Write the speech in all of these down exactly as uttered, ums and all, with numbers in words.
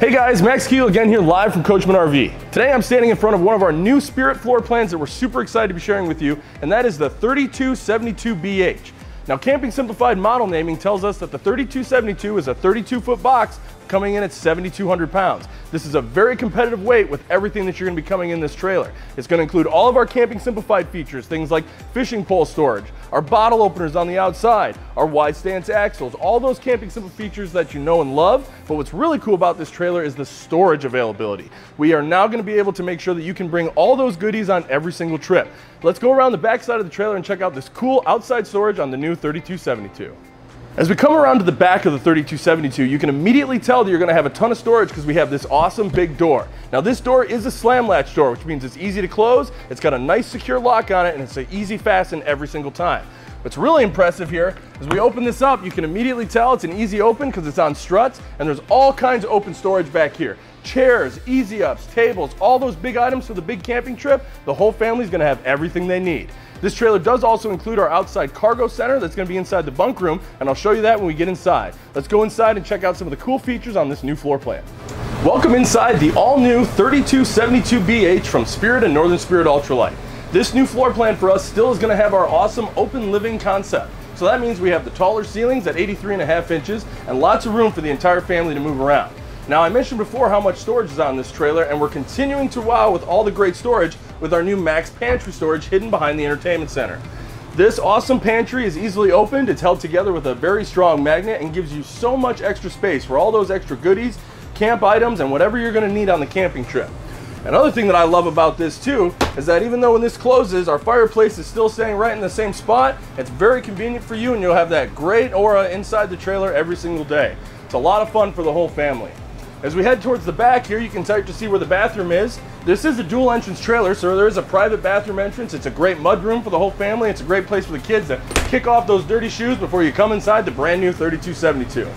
Hey guys, Max Keagle again here live from Coachmen R V. Today I'm standing in front of one of our new Spirit floor plans that we're super excited to be sharing with you, and that is the thirty-two seventy-two B H. Now, Camping Simplified model naming tells us that the thirty-two seventy-two is a thirty-two foot box coming in at seventy-two hundred pounds. This is a very competitive weight with everything that you're gonna be coming in this trailer. It's gonna include all of our Camping Simplified features, things like fishing pole storage, our bottle openers on the outside, our wide stance axles, all those Camping Simple features that you know and love. But what's really cool about this trailer is the storage availability. We are now gonna be able to make sure that you can bring all those goodies on every single trip. Let's go around the back side of the trailer and check out this cool outside storage on the new thirty-two seventy-two. As we come around to the back of the thirty-two seventy-two, you can immediately tell that you're gonna have a ton of storage because we have this awesome big door. Now, this door is a slam latch door, which means it's easy to close, it's got a nice secure lock on it, and it's an easy fasten every single time. What's really impressive here is we open this up, you can immediately tell it's an easy open because it's on struts, and there's all kinds of open storage back here. Chairs, easy ups, tables, all those big items for the big camping trip, the whole family's gonna have everything they need. This trailer does also include our outside cargo center that's gonna be inside the bunk room, and I'll show you that when we get inside. Let's go inside and check out some of the cool features on this new floor plan. Welcome inside the all-new thirty-two seventy-two B H from Spirit and Northern Spirit Ultralight. This new floor plan for us still is gonna have our awesome open living concept. So that means we have the taller ceilings at eighty-three and a half inches and lots of room for the entire family to move around. Now, I mentioned before how much storage is on this trailer, and we're continuing to wow with all the great storage with our new Max pantry storage hidden behind the entertainment center. This awesome pantry is easily opened, it's held together with a very strong magnet and gives you so much extra space for all those extra goodies, camp items, and whatever you're gonna need on the camping trip. Another thing that I love about this too is that even though when this closes, our fireplace is still staying right in the same spot. It's very convenient for you, and you'll have that great aura inside the trailer every single day. It's a lot of fun for the whole family. As we head towards the back here, you can type to see where the bathroom is. This is a dual entrance trailer, so there is a private bathroom entrance. It's a great mud room for the whole family. It's a great place for the kids to kick off those dirty shoes before you come inside the brand new thirty-two seventy-two.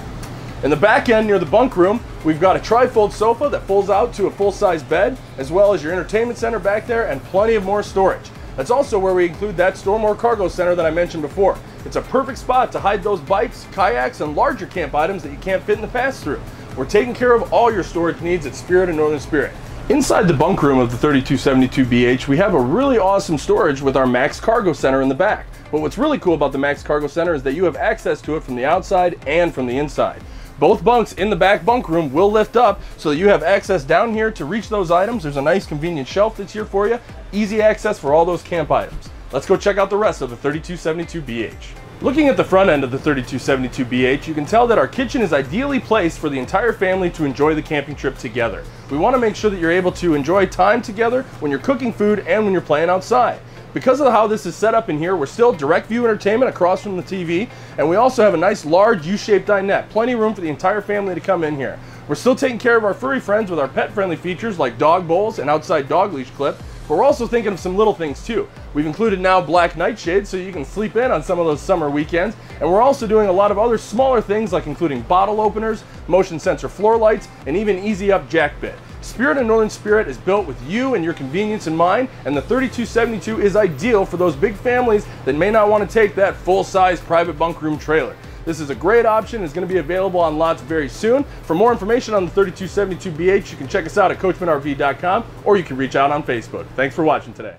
In the back end near the bunk room, we've got a trifold sofa that folds out to a full-size bed, as well as your entertainment center back there and plenty of more storage. That's also where we include that Store More Cargo Center that I mentioned before. It's a perfect spot to hide those bikes, kayaks, and larger camp items that you can't fit in the pass-through. We're taking care of all your storage needs at Spirit and Northern Spirit. Inside the bunk room of the thirty-two seventy-two B H, we have a really awesome storage with our Max Cargo Center in the back. But what's really cool about the Max Cargo Center is that you have access to it from the outside and from the inside. Both bunks in the back bunk room will lift up so that you have access down here to reach those items. There's a nice convenient shelf that's here for you. Easy access for all those camp items. Let's go check out the rest of the thirty-two seventy-two B H. Looking at the front end of the thirty-two seventy-two B H, you can tell that our kitchen is ideally placed for the entire family to enjoy the camping trip together. We want to make sure that you're able to enjoy time together when you're cooking food and when you're playing outside. Because of how this is set up in here, we're still direct view entertainment across from the T V, and we also have a nice large U-shaped dinette, plenty of room for the entire family to come in here. We're still taking care of our furry friends with our pet-friendly features like dog bowls and outside dog leash clip. But we're also thinking of some little things too. We've included now black nightshades so you can sleep in on some of those summer weekends. And we're also doing a lot of other smaller things like including bottle openers, motion sensor floor lights, and even easy up jackbit. Spirit and Northern Spirit is built with you and your convenience in mind, and the thirty-two seventy-two is ideal for those big families that may not want to take that full-size private bunk room trailer. This is a great option. It's going to be available on lots very soon. For more information on the thirty-two seventy-two B H, you can check us out at coachmenrv dot com, or you can reach out on Facebook. Thanks for watching today.